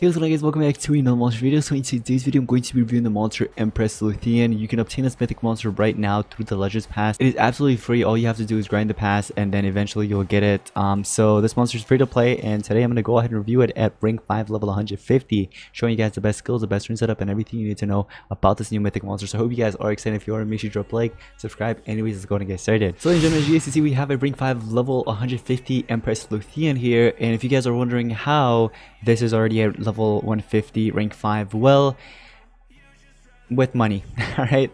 Hey, what's up guys, welcome back to another monster video. So in today's video I'm going to be reviewing the monster Empress Luthien. You can obtain this mythic monster right now through the Legends Pass. It is absolutely free. All you have to do is grind the pass and then eventually you'll get it. So this monster is free to play, and today I'm going to go ahead and review it at rank 5 level 150, showing you guys the best skills, the best rune setup, and everything you need to know about this new mythic monster. So I hope you guys are excited. If you are, make sure you drop a like, subscribe. Anyways, let's go ahead and get started. So ladies and gentlemen, as you guys can see, we have a rank 5 level 150 Empress Luthien here, and if you guys are wondering how this is already at level 150 rank 5, well, with money. All right,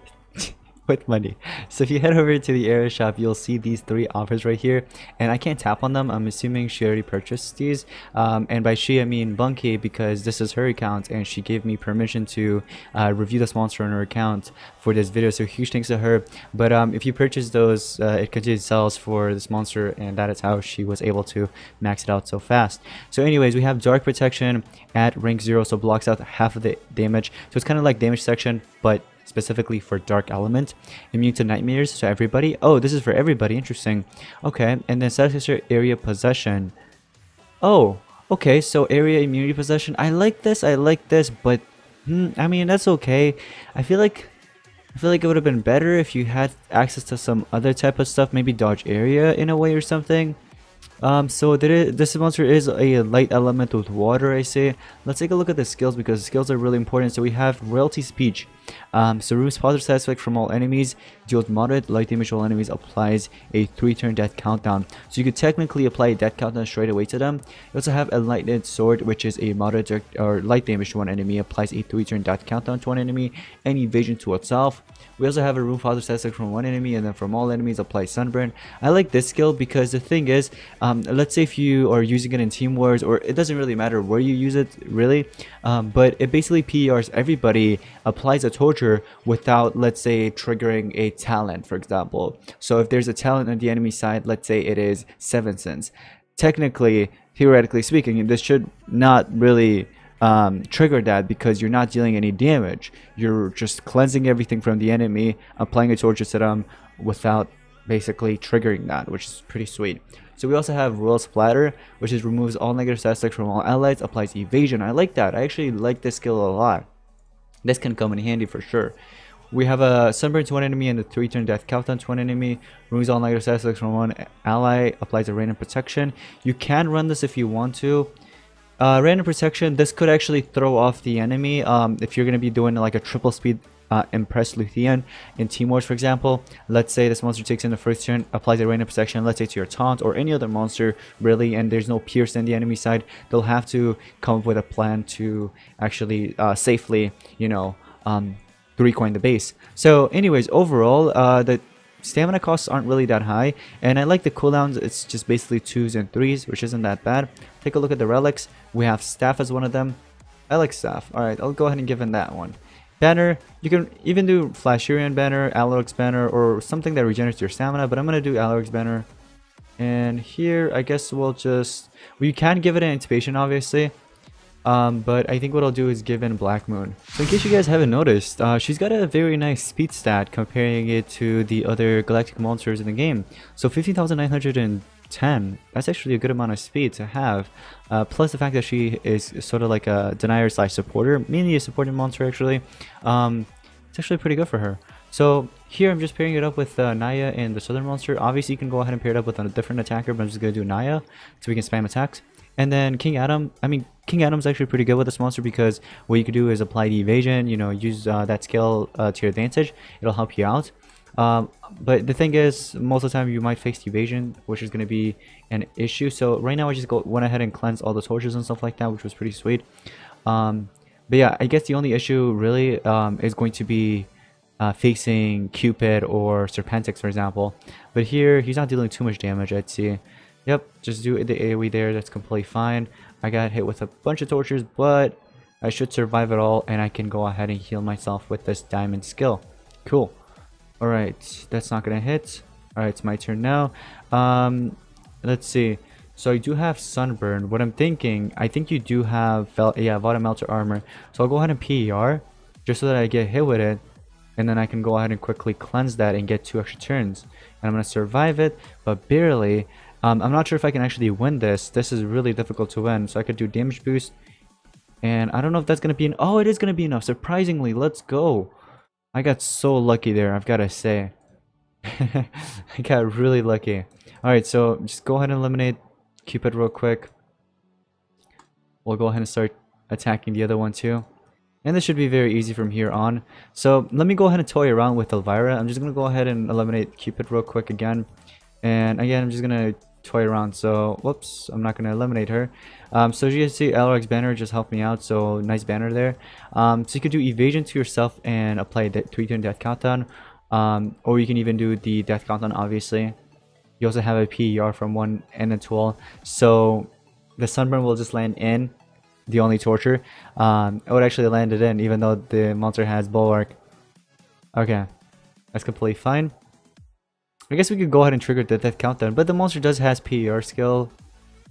with money. So if you head over to the area shop, you'll see these three offers right here, and I can't tap on them. I'm assuming she already purchased these, and by she I mean Bunky, because this is her account and she gave me permission to review this monster on her account for this video, so huge thanks to her. But if you purchase those, it continues sells for this monster, and that is how she was able to max it out so fast. So anyways, we have dark protection at rank 0, so blocks out half of the damage, so it's kind of like damage section but specifically for dark element. Immune to nightmares, so everybody. Oh, this is for everybody, interesting. Okay, and then successor area possession. Oh, okay, so area immunity possession. I like this, but I mean, that's okay. I feel like it would have been better if you had access to some other type of stuff, maybe dodge area in a way or something. So this monster is a light element with water, I say. Let's take a look at the skills, because skills are really important. So we have royalty speech. So removes positive side effect from all enemies, deals moderate light damage to all enemies, applies a 3-turn death countdown. So you could technically apply a death countdown straight away to them. You also have enlightened sword, which is a moderate or light damage to one enemy, applies a 3-turn death countdown to one enemy, and evasion to itself. We also have a remove positive side effect from one enemy, and then from all enemies apply sunburn. I like this skill because the thing is, let's say if you are using it in team wars, or it doesn't really matter where you use it really, but it basically PRs everybody, applies a torture without, let's say, triggering a talent, for example. So if there's a talent on the enemy side, let's say it is 7 Sins, technically, theoretically speaking, this should not really trigger that, because you're not dealing any damage. You're just cleansing everything from the enemy, applying a torture to them without basically triggering that, which is pretty sweet. So we also have royal splatter, which is removes all negative side effects from all allies, applies evasion. I like that. I actually like this skill a lot. This can come in handy for sure. We have a sunburn to one enemy and a 3-turn death countdown to one enemy. Removes all negative side effects from one ally, applies a random protection. You can run this if you want to. Random protection, this could actually throw off the enemy if you're going to be doing like a triple speed Empress Luthien in team wars, for example. Let's say this monster takes in the first turn, applies a random protection, let's say to your taunt or any other monster really, and there's no pierce in the enemy side. They'll have to come up with a plan to actually safely, you know, 3-coin the base. So anyways, overall the stamina costs aren't really that high, and I like the cooldowns. It's just basically 2s and 3s, which isn't that bad. Take a look at the relics. We have staff as one of them. I like staff. All right, I'll go ahead and give in that one. Banner, you can even do Flasherian Banner, Alaric's Banner, or something that regenerates your stamina, but I'm going to do Alaric's Banner. And here, I guess we'll just... well, you can give it an Anticipation, obviously, but I think what I'll do is give in Black Moon. So in case you guys haven't noticed, she's got a very nice speed stat comparing it to the other galactic monsters in the game. So 15,910, that's actually a good amount of speed to have, plus the fact that she is sort of like a denier slash supporter, mainly a supporting monster actually. It's actually pretty good for her. So here I'm just pairing it up with Naya and the southern monster. Obviously you can go ahead and pair it up with a different attacker, but I'm just gonna do Naya so we can spam attacks. And then King Adam, I mean, King Adam's actually pretty good with this monster, because what you can do is apply the evasion, you know, use that skill to your advantage. It'll help you out. But the thing is, most of the time you might face evasion, which is going to be an issue. So right now I just went ahead and cleansed all the torches and stuff like that, which was pretty sweet. But yeah, I guess the only issue really is going to be facing Cupid or Serpentix, for example. But here, he's not dealing too much damage, I'd see. Yep, just do the AoE there, that's completely fine. I got hit with a bunch of torches, but I should survive it all, and I can go ahead and heal myself with this diamond skill. Cool. Alright, that's not gonna hit. Alright, it's my turn now. Let's see. So I do have sunburn. What I'm thinking, I think you do have Vada Melter armor. So I'll go ahead and PER, just so that I get hit with it, and then I can go ahead and quickly cleanse that and get 2 extra turns. And I'm gonna survive it, but barely. I'm not sure if I can actually win this. This is really difficult to win. So I could do damage boost, And I don't know if that's going to be enough. Oh, it is going to be enough. Surprisingly, let's go. I got so lucky there, I've got to say. I got really lucky. Alright, so just go ahead and eliminate Cupid real quick. We'll go ahead and start attacking the other one too. And this should be very easy from here on. So let me go ahead and toy around with Elvira. I'm just going to go ahead and eliminate Cupid real quick again. And again, I'm just going to toy around. So, whoops, I'm not going to eliminate her. So as you can see, LRX banner just helped me out. So nice banner there. So you can do evasion to yourself and apply the 3-turn death countdown. Or you can even do the death countdown, obviously. You also have a PER from 1 and then 12. So the sunburn will just land in. The only torture. It would actually land it in, even though the monster has bulwark. Okay, that's completely fine. I guess we could go ahead and trigger the death countdown, but the monster does has PER skill,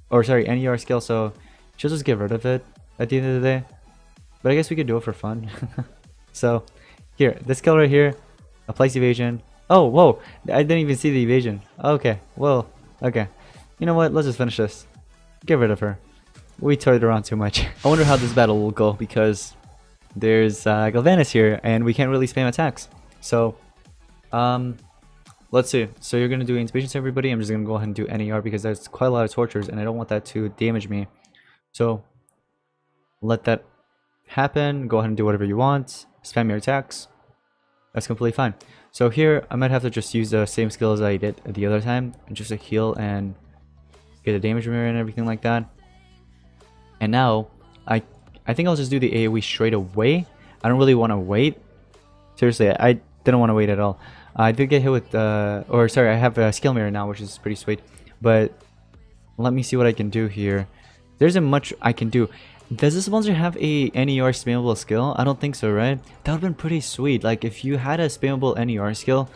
or sorry, NER skill, so she'll just get rid of it at the end of the day. But I guess we could do it for fun. So here, this skill right here applies evasion. Oh, whoa! I didn't even see the evasion. Okay, well, okay. You know what? Let's just finish this. Get rid of her. We turned around too much. I wonder how this battle will go because there's Galvanus here and we can't really spam attacks. So, let's see. So you're going to do inspiration to everybody. I'm just going to go ahead and do NER because there's quite a lot of tortures and I don't want that to damage me. So, let that happen. Go ahead and do whatever you want. Spam your attacks. That's completely fine. So here, I might have to just use the same skill as I did the other time. Just to heal and get a damage mirror and everything like that. And now, I think I'll just do the AoE straight away. I don't really want to wait. Seriously, I didn't want to wait at all. I did get hit with, or sorry, I have a skill mirror now, which is pretty sweet. But let me see what I can do here. There isn't much I can do. Does this monster have a NER spammable skill? I don't think so, right? That would have been pretty sweet. Like, if you had a spammable NER skill,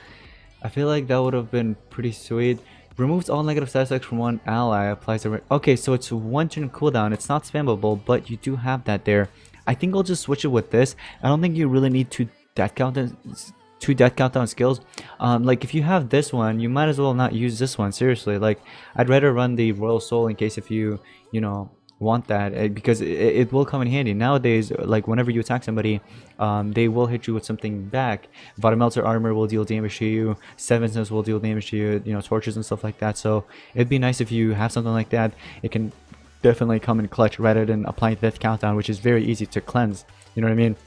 I feel like that would have been pretty sweet. Removes all negative status effects from one ally, applies the... Okay, so it's 1-turn cooldown. It's not spammable, but you do have that there. I think I'll just switch it with this. I don't think you really need two death countdown skills. Like, if you have this one, you might as well not use this one. Seriously, like, I'd rather run the Royal Soul in case if you, you know, want that. Because it will come in handy. Nowadays, like, whenever you attack somebody, they will hit you with something back. Vada Melter armor will deal damage to you. 7 Sins will deal damage to you. You know, torches and stuff like that. So, it'd be nice if you have something like that. It can definitely come in clutch rather than applying death countdown, which is very easy to cleanse. You know what I mean?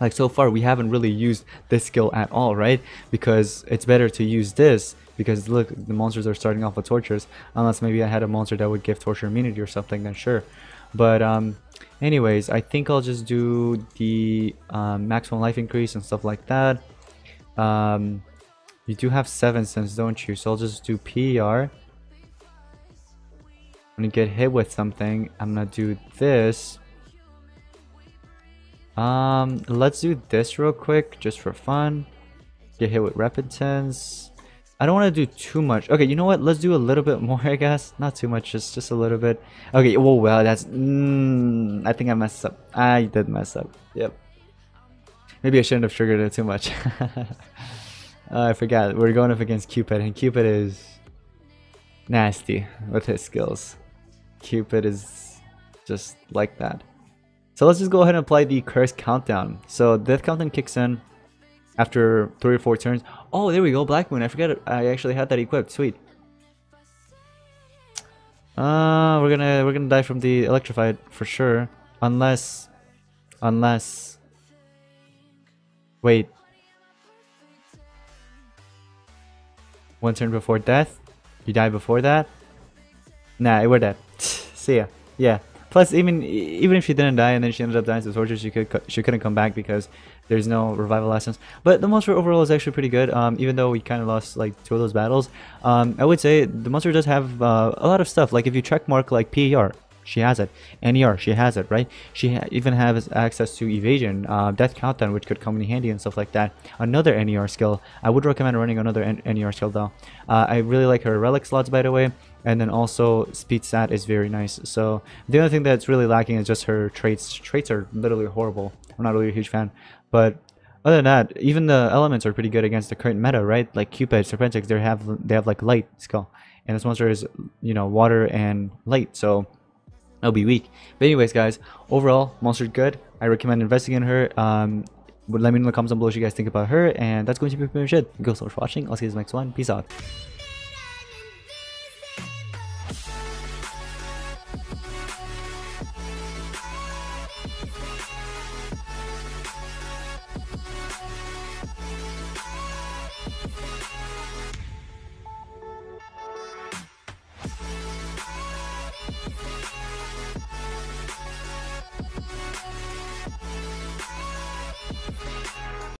Like, so far, we haven't really used this skill at all, right? Because it's better to use this. Because look, the monsters are starting off with tortures. Unless maybe I had a monster that would give torture immunity or something, then sure. But anyways, I think I'll just do the maximum life increase and stuff like that. You do have 7 Sins, don't you? So I'll just do PER. I'm gonna get hit with something. I'm gonna do this. Let's do this real quick, just for fun. Get hit with repentance. I don't want to do too much. Okay, you know what? Let's do a little bit more, I guess. Not too much, just a little bit. Okay, oh, well, that's... I think I messed up. I did mess up. Yep. Maybe I shouldn't have triggered it too much. I forgot. We're going up against Cupid, and Cupid is... nasty with his skills. Cupid is just like that. So let's just go ahead and apply the curse countdown. So death countdown kicks in after 3 or 4 turns. Oh, there we go, Black Moon. I forgot I actually had that equipped. Sweet. We're gonna die from the electrified for sure, unless. Wait. 1 turn before death. You die before that. Nah, we're dead. See ya. Yeah. Plus, even if she didn't die and then she ended up dying to torture, she couldn't come back because there's no revival essence. But the monster overall is actually pretty good. Even though we kind of lost like 2 of those battles, I would say the monster does have a lot of stuff. Like if you check mark like PER, she has it. NER, she has it, right? She even has access to evasion, death countdown, which could come in handy and stuff like that. Another NER skill. I would recommend running another NER skill though. I really like her relic slots, by the way. And then also speed stat is very nice. So the only thing that's really lacking is just her traits. Traits are literally horrible. I'm not really a huge fan. But other than that, even the elements are pretty good against the current meta, right? Like Cupid, Serpentix, they have like light skill. And this monster is, you know, water and light. So That'll be weak. But anyways, guys, overall, monster's good. I recommend investigating her. But let me know in the comments down below what you guys think about her. And that's going to be pretty much it. Thank you so much for watching. I'll see you in the next one. Peace out.